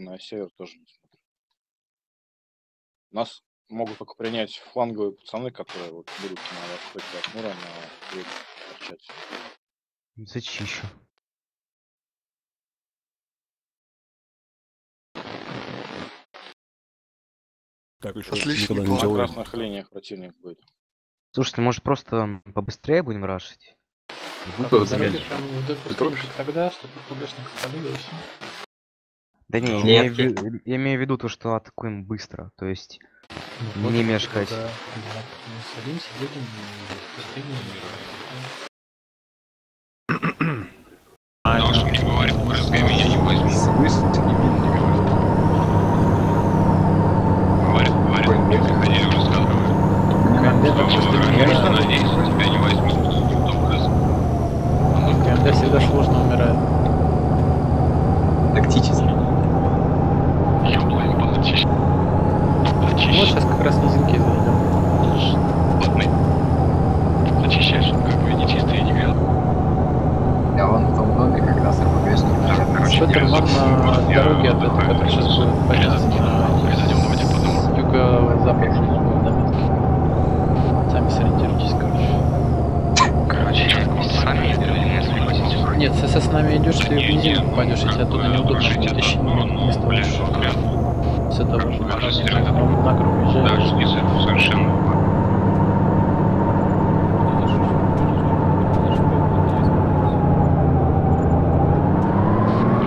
на север тоже не смотрю. Нас могут только принять фланговые пацаны, которые вот будут на востоке от Мура на юге торчать. Зачем еще? Так, еще отлично. На красных линиях противник будет. Слушай, ты, может, просто побыстрее будем рашить? Ну, да, заметишь, тогда, чтобы ФБшник спалились. Да нет, я имею в виду то, что атакуем быстро, то есть ну, не мешкать. Да, садимся, едем, а что мне говорит, может, меня не возьму. Быстро не говорит. Говорит, мне приходили, уже сказывают. Я что надеюсь, что тебя не возьмут. Когда всегда сложно умирает. Тактически. Я план почище. Вот сейчас как раз низинки зайдем. Плотный. Очищаешь, как бы нечистые не грязные. Я вон в том доме как раз РПГшник. Что-то на дороге от этого, который сейчас будет порядок. Перезадем, давайте подумаем. Юго-запад же не будет на месте. Сами сориентируйтесь, короче. Сами нет, если с нами идешь, ты в низину попадешь, если оттуда неудобно, что ты тысячи не стоишь. Все дороже. На круг езжаешь. Совершенно.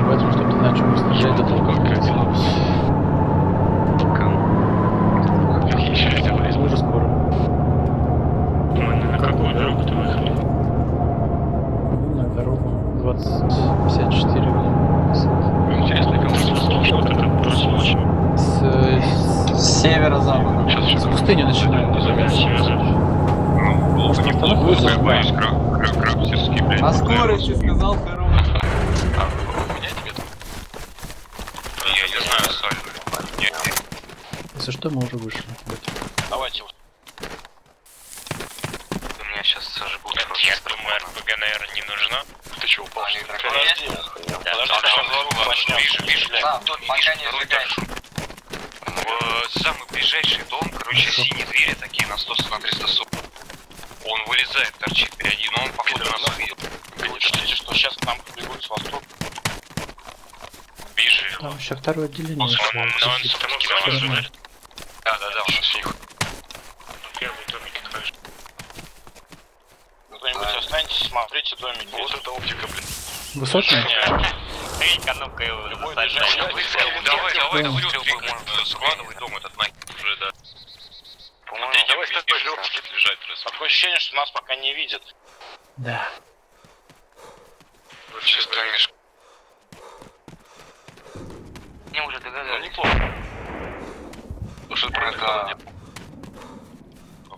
Поэтому, чтобы ты начал уничтожать, это только открылось. Мы уже скоро. На какую дорогу ты выехали? На дорогу. 2054 интересно, кому слушал вот этот прошлый с северо-запада. Сейчас пустыню начинаем. Ну, лучше не плохо, я боюсь, крабсерский, блядь. На скорости сказал хороший. А, у меня тебе тут. Я не знаю, соль. Если что, мы уже вышли. Давайте. У меня сейчас сожгут. Я думаю, РПГ, наверное, не нужна. Ты чего упал? Самый ближайший дом, короче, синие двери такие на 100 на 340. Он вылезает, торчит впереди, но он походу нас видит. Учтите, что сейчас к нам побегут с востока. Ближе. Там еще второе отделение. Да, у нас синих. Первый домик хорошо. Кто-нибудь останьтесь, смотрите домик. Вот это оптика, блин. Высокая? Эй, ну-ка его заставь. Давай, складывай дом этот на уже, да. По-моему, давай с такой же оптики лежать. Такое ощущение, что нас пока не видят. Да. Сейчас станешь. Не уже догадались. Ну, неплохо. Слушай, правда.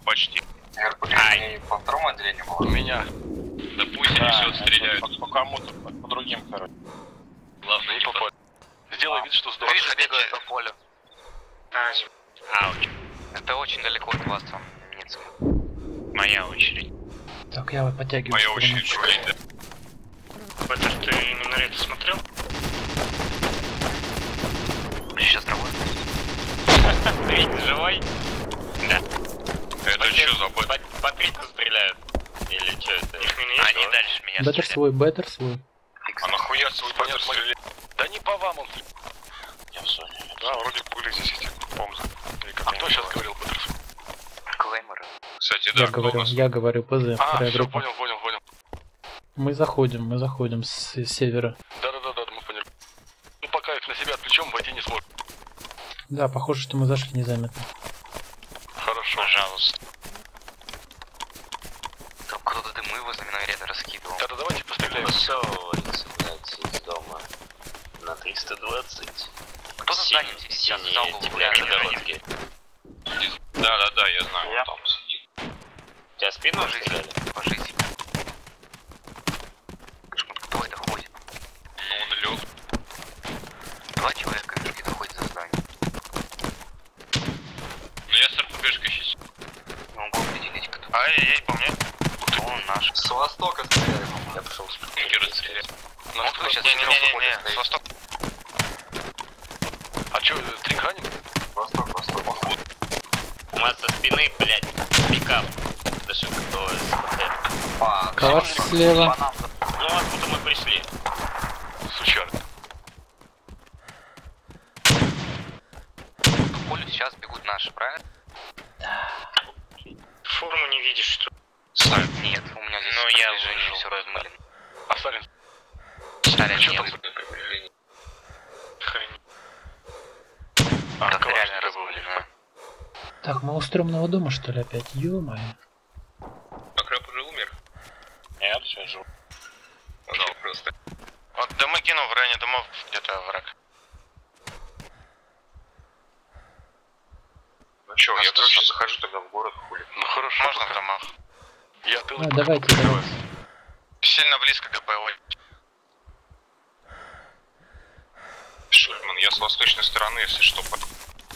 Почти. Ай, по второму отделению было. У меня. Да пусть они все отстреляют. По кому-то, по другим, короче. Ладно, не попадь. Сделай вид, что здорово. Это поле. Ауч. Это очень далеко от вас там, Ницка. Моя очередь. Так, я вот подтягиваю. Моя очередь, да. Батер, ты на это смотрел? Сейчас работает. Ты ведь живой? Да. Это что за бой? По трику стреляют. Или что это? Они дальше меня стреляют. Беттер свой, беттер свой. А нахуя свой беттер стреляет? Да не по вам он. Я в зоне. Да, вроде были здесь эти бомзы. А кто сейчас говорил беттер? Клеймеры. Кстати, да, я говорю ПЗ. А, все, понял. Мы заходим с севера. Да, мы поняли. Ну пока их на себя отвлечем, войти не сможем. Да, похоже, что мы зашли незаметно. Хорошо. Пожалуйста. Там кто-то дымы возле миногарета раскидывал. Да, давайте постреляем. Высовывается, блядь, из дома. На 320. Кто за зданием сейчас дал углубляться дороги? Да, я знаю, я там сидит. У тебя спину уже взяли? Пожить. Кто это ходит? Ну, он лёг. 2 человека, какие-то ходят за зданием. Я с РПГшкой сейчас. Ну, глядите, кто-то. Ай-яй, по мне. Он наш. С востока стреляли, по-моему. Я пошел с РПГшкой. Ну, кто сейчас? Не-не-не, с востока. А чё, тринханик? Восток, восток, восток. Масса спины, блядь. Пикап. Дышим, кто смотрит. Калаш слева. Ну, откуда мы пришли? Сучар. Поле сейчас бегут наши, правильно? Форму не видишь, что? Сталин. Нет, у меня здесь. Но я уже все размылен. А Сталин? Сталин, что там? А, так реально разбавили, да? Так, мы у стрёмного дома, что ли, опять? Ё-моё. А краб уже умер? Нет, все жив. Пожалуй, просто. Вот дома кину, в районе домов где-то враг. Ну чё, я короче захожу тогда в город, хули. Ну хорошо, можно в домах. Я тыл. А, давайте. Сильно близко к ГПО. Шульман, я с восточной стороны, если что, под...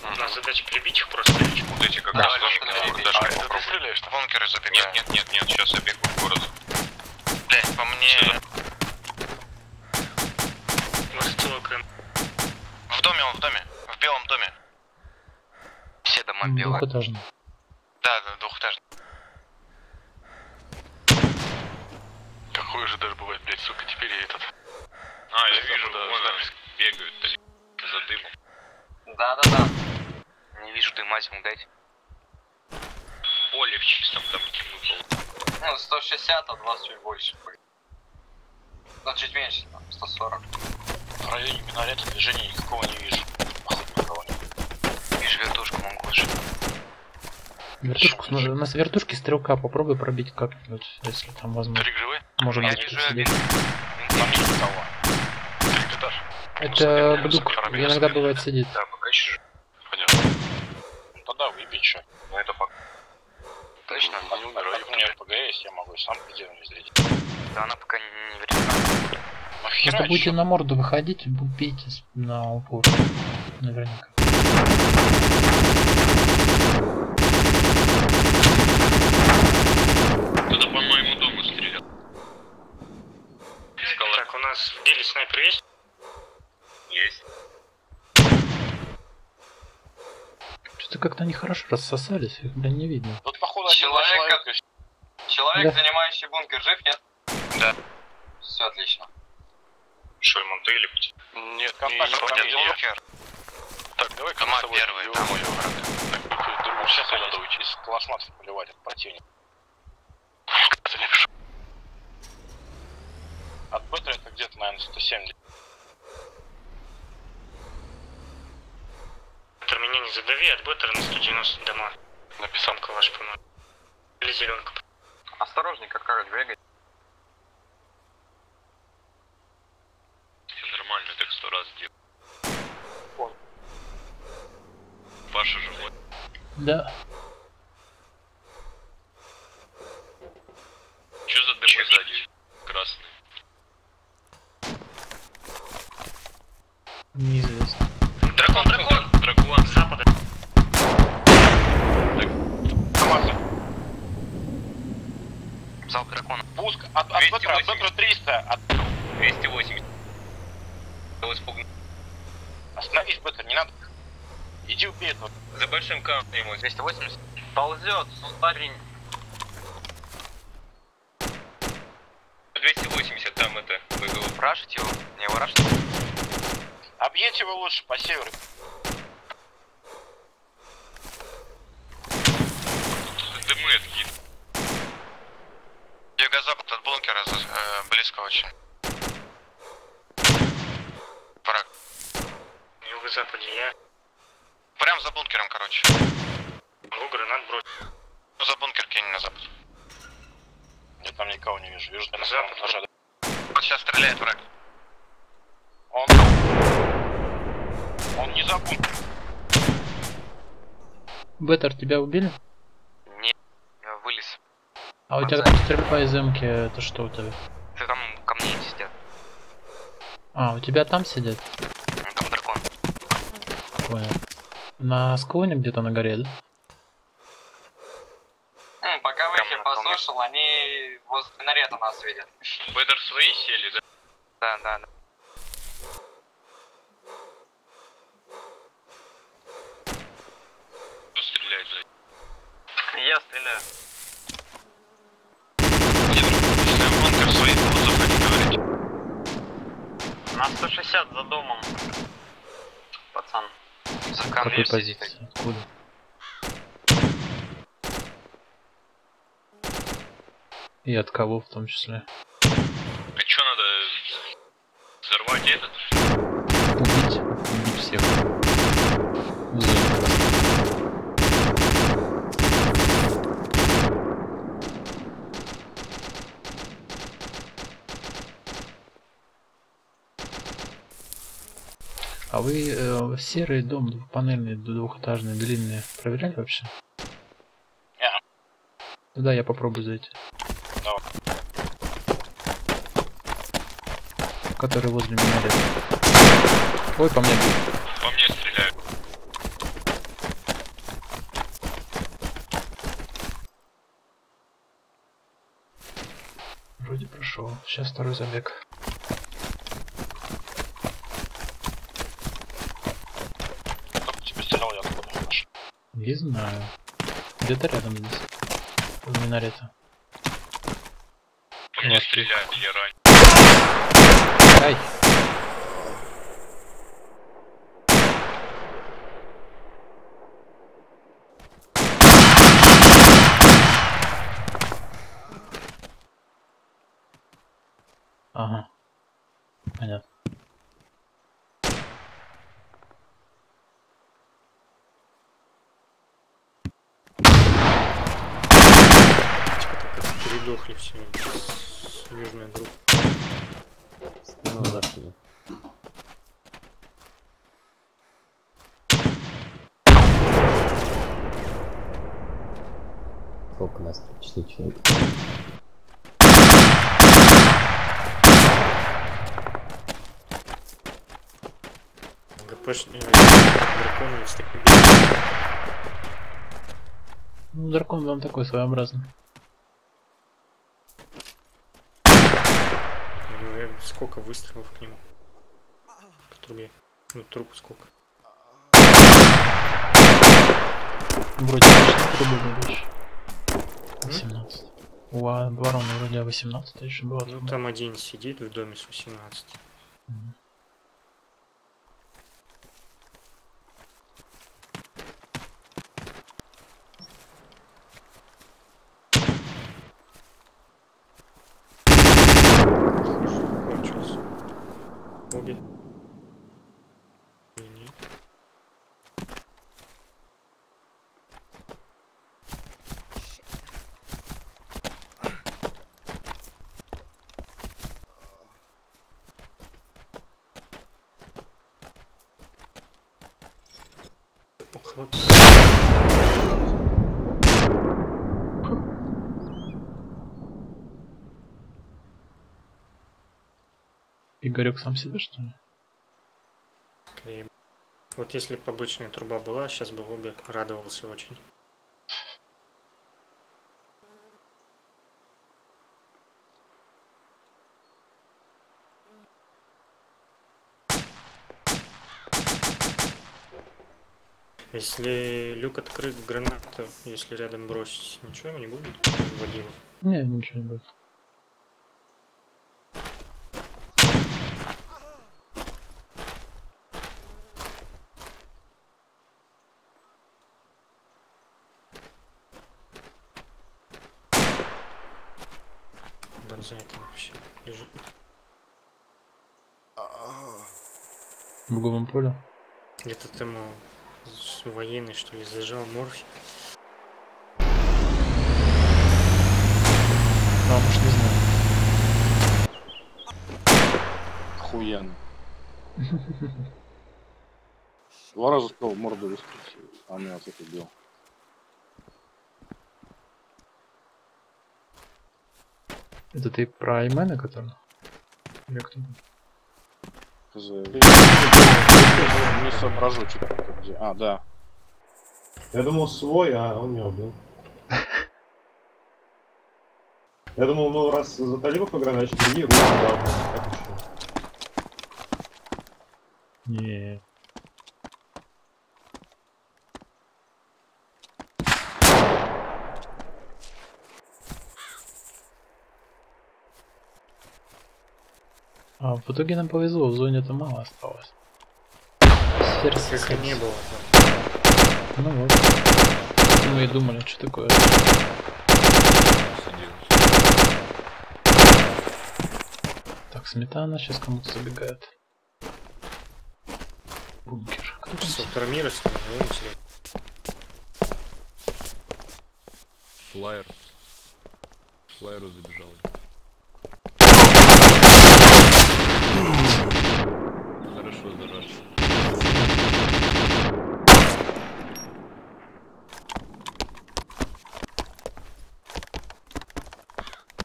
У нас задача прибить их просто. Вот эти как раз домик на город. А это ты стреляешь? Бункеры забегают. Нет, нет, нет, сейчас я бегу в город. Блять, по мне... Восток. В доме он, в доме. В белом доме. Все дома белые. Двухэтажный. Да, двухэтажный. Какой же даже бывает, блять, сука, теперь я этот... А, я вижу, да, бегают за дымом. Да-да-да. Не вижу дыма, зиму дайте. Поле в чистом там выпало. Ну, 160, а 20 чуть больше. Ну, чуть меньше, там, 140. В районе минолета движения никакого не вижу. Походу никого нет. Вижу вертушку, могу лучше. Вертушку, у нас вертушки стрелка, попробуй пробить как-нибудь, если там возможно. Перегрывай. Может, я вижу один. Нам нет никого. Это бдук, иногда бывает сидит. Да, пока еще. Понятно. Ну тогда выбей че. Ну это пока. Точно? Они умирают. У меня РПГ есть, я могу сам видео не зрить. Да она пока не вредит. Просто будете на морду выходить, бейте на упор. Наверняка. Кто-то по моему дому стрелял. Так, у нас в деле снайпер есть? Есть. Что-то как-то они хорошо рассосались, их блин не видно. Вот походу человек, да. Занимающий бункер, жив, нет? Да. Все отлично. Шульман, ты или пути? Нет, бункер. Так, давай команда первая. Там ее враг. Думаю, сейчас надо учиться. Классматов поливать от противника. Как-то не пишу. От Бетра это где-то, наверное, 170. Меня не задави, от Беттера на 190 дома. Написал калаш, по-моему. Или зеленка. Осторожненько, как бегать. Все нормально, так 100 раз делал. Вон. Паша живой. Да. Че за дымы сзади? Красный. Неизвестно. Дракон, дракон! Дракон с запада. Так. Зал дракона. Пуск от Бетра 300. От 280. Остановись, Бетра, не надо. Иди убей этого. За большим камнем ему 280. Ползет, парень. 280 там это. Вы его рашите его? Не его рашите? Объедьте его лучше по северу. Дымы откид. Юго-запад от бункера близко очень. Враг. Юго-западе я. Прям за бункером, короче. Могу гранат бросить. За бункер кинь на запад. Я там никого не вижу. Вижу, на запад уже. Вот сейчас стреляет враг. Он не запутан. Беттер, тебя убили? Нет, я вылез. А у тебя там стрельба из эмки, это что у тебя? Ты там ко мне сидят. А, у тебя там сидят? Там дракон. Понял. На склоне где-то на горе, да? Пока вы их послушал, они возле фонарета нас видят. Беттер свои сели, да? Да, да, да. Беляев. Если в бункер своих вузов, они говорят. На 160 за домом. Пацан. За конвейер. Откуда? И от кого в том числе? А чё надо? Взорвать этот? Убить всех. А вы серый дом двухпанельный, двухэтажный, длинный проверяли вообще? Yeah. Да, я попробую зайти. No. Который возле меня лежит. Ой, по мне бьют. По мне стреляют. Вроде прошел. Сейчас второй забег. Не знаю. Где-то рядом здесь. У минарета. Мне стреляют, я ранен. Ай! Ага. Понятно. Передохли все. Южная группа. Ну, да. Сколько нас? 4 человека. ГПшник. Дракон есть такой. Ну, дракон вам такой своеобразный. Сколько выстрелов к нему? К трубе. Ну, трубу сколько? Вроде трубы больше. 18. У ворона вроде 18 еще было. Ну, там один сидит в доме с 18. Игорек сам себе, что ли? Okay. Вот если бы обычная труба была, сейчас бы Лобби радовался очень. Если люк открыт, граната, если рядом бросить, ничего ему не будет? Водила. Не, ничего не будет. За это вообще лежит. В другом поле? Где-то там военный, что ли, зажал морфик. А, может, не знаю. Охуенно. Два раза стал морду выскочил, а меня от этого бил. Это ты про Аймена, который? Или кто? Не соображу, что там где. А, да. Я думал свой, а он меня убил. Я думал, ну раз за талибов играли, значит другие руки давали. Не. А в итоге нам повезло, в зоне-то мало осталось. Сердце как не было там. Ну вот. Мы и думали, что такое. Так, сметана сейчас кому-то забегает. Бункер. Кто сейчас травмируется? Флайер. Флайеру забежал. Хорошо, заражен.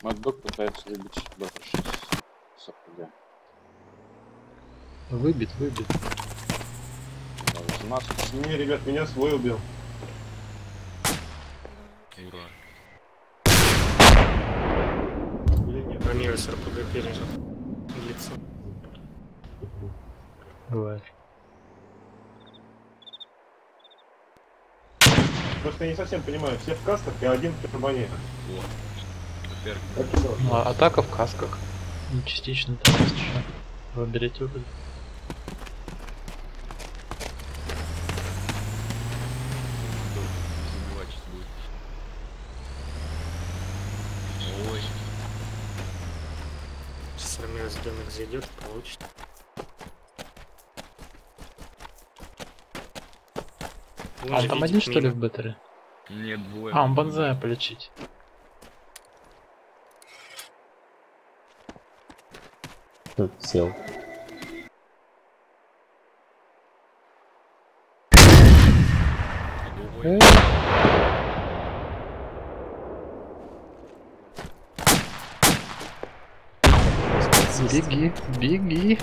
Макдог пытается выбить бабушек с ОПГ. Выбит. Да, сними, ребят, меня свой убил. Ура. Блин, нет, помимо с РПГ пережил. Лицо. Бывает. Просто я не совсем понимаю, все в касках и один в карбоне. Ну, атака в касках. Ну, частично там есть еще. Выберите уголь. Ой. Сейчас армия с денег зайдет, получит. А там один что ли в батаре? Нет, двое. А, он банзая полечить. Тут сел. Беги.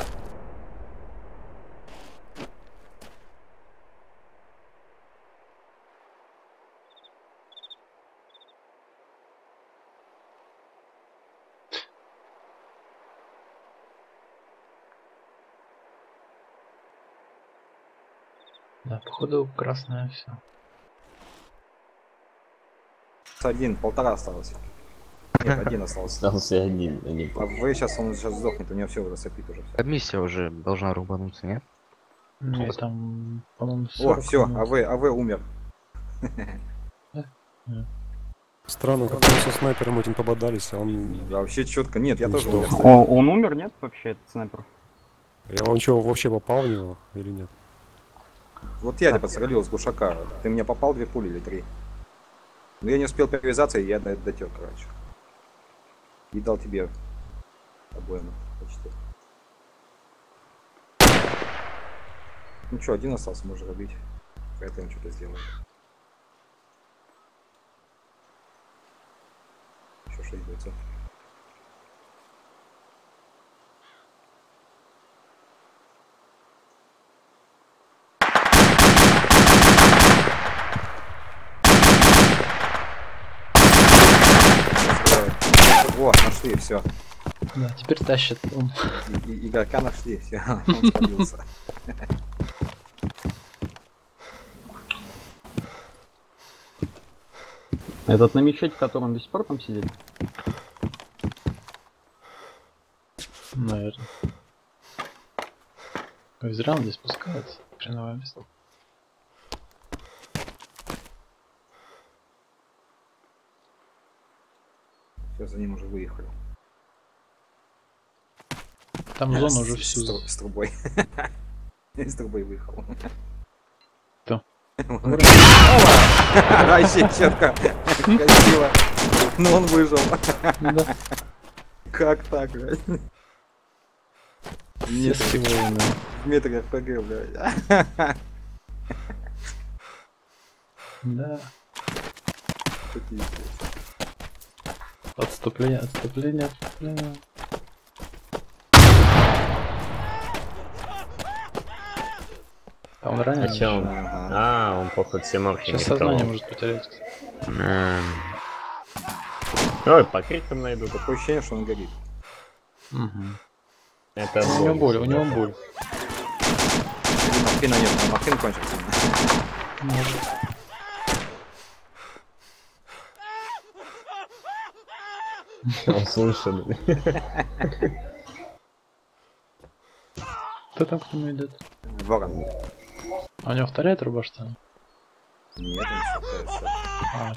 Да, походу красное все. Один, полтора осталось. Нет, один остался. Один. А вы сейчас, он сейчас сдохнет, у него все уже сопит уже. Миссия уже должна рубануться, нет? Ну там, по-моему, о, все, АВ умер. Странно, как мы со снайпером этим пободались, а он... Вообще четко, нет, я тоже умер. Он умер, нет, вообще, этот снайпер? Я вам что, вообще попал в него или нет? Вот я тебя подстрелил с глушака. Ты меня попал 2 пули или 3. Но я не успел перевязаться, и я дотер, короче. И дал тебе обоим почти. Ну что, один остался, можно добить. Поэтому что-то сделаем. Еще 6 бойцов. О, нашли, все. Да, теперь тащит. Игрока нашли, все. Он спалился. Этот намечать, в котором без пор там сидит? Наверное. Ой, зря он здесь пускается. Хреновое место. За ним уже выехали. Там зона уже всю с трубой. С трубой выехал. Кто? Вообще четко. Красиво. Но он выжил. Как так, блядь? Нет, в метре ФПГ, блядь. Да. Отступление. Он ранен? А, он походу все марки не стал. Сейчас сознание может потерять. Ой, по крикам найду. Такое ощущение, что он горит. Это у него боль. Махина нет, махин кончится. Может. Он слышал. Кто там к нему идет? Ворон. А у него вторая труба, что ли? Нет, он сопляется. А,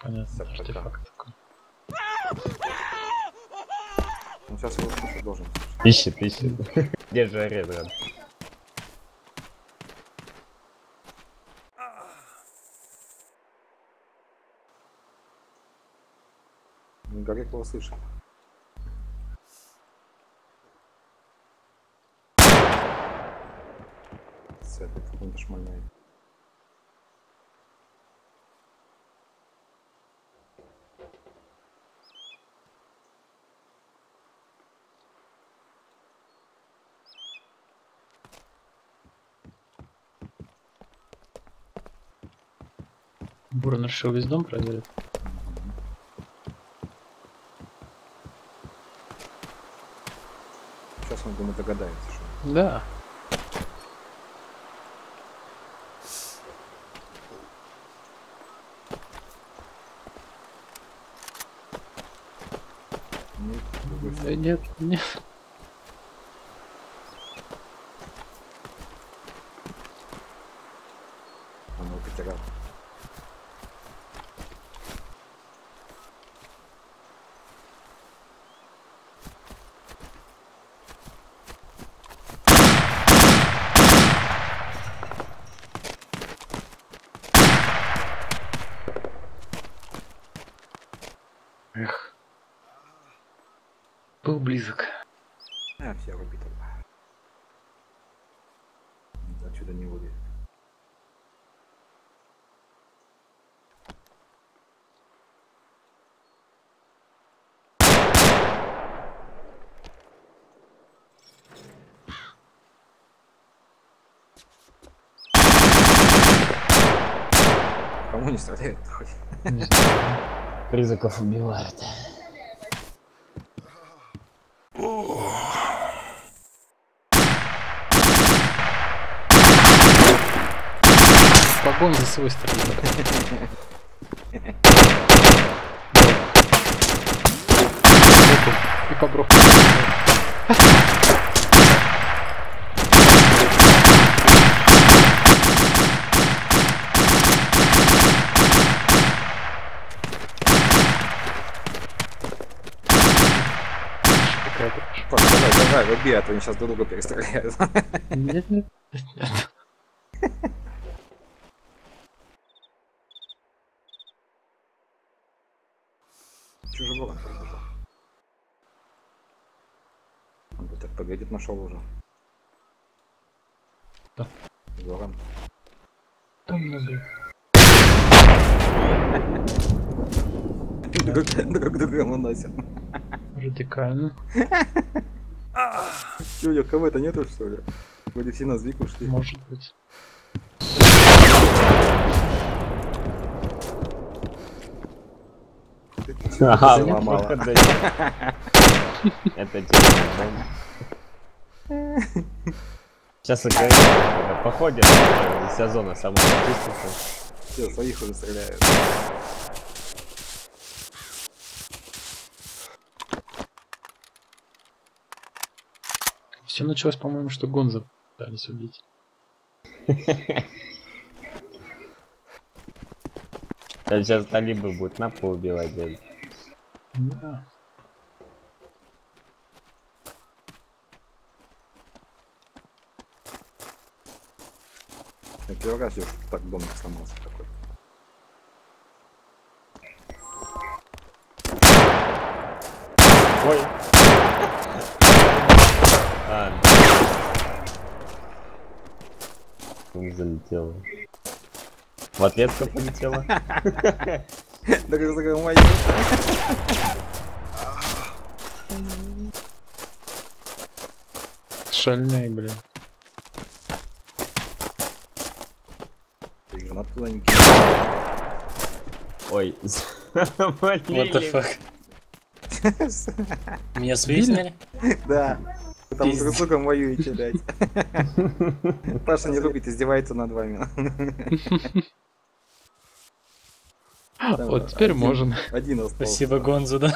понятно, артефакт такой. Он сейчас его слушать должен. Ищет, ищет. Где же арет, брат? Горек его слышит. Какой-то шмальной. Бурон решил весь дом проверить. Сейчас он, думаю, догадается, что... Да. Нет, нет. Он его потерял. Эх. Был близок. А, все убито. Отсюда не вылезет. Кому не стреляют-то хоть? Призраков убивают. Погон за свой стрелок. И поброк. Давай, руби, а то они сейчас друг друга перестреляют. Нет, нет, нет. Чужой ворон прибежал. Он тут так поглядит, нашел уже. Да. Ворон. Там внутри. Друг друга выносит. Радикально. Чё, у него кого-то нету, что ли? Вроде все на звик ушли. Может быть. Ага, сломала. Это тема. Сейчас играет. Походит, вся зона сама чистится. Все, своих уже стреляют. Все началось, по-моему, что Гонза пытались убить. Сейчас талибы будут на пол убивать. Да. Я первый раз так домик сломался такой. Ой. А, да. Залетело. В ответку полетела. Шальные, блин. Ой, меня свистнули? Да. Там с другом воюете, блядь. Паша не любит, издевается над вами. Там вот теперь один, можем. Один остался. Спасибо, Гонзу, да.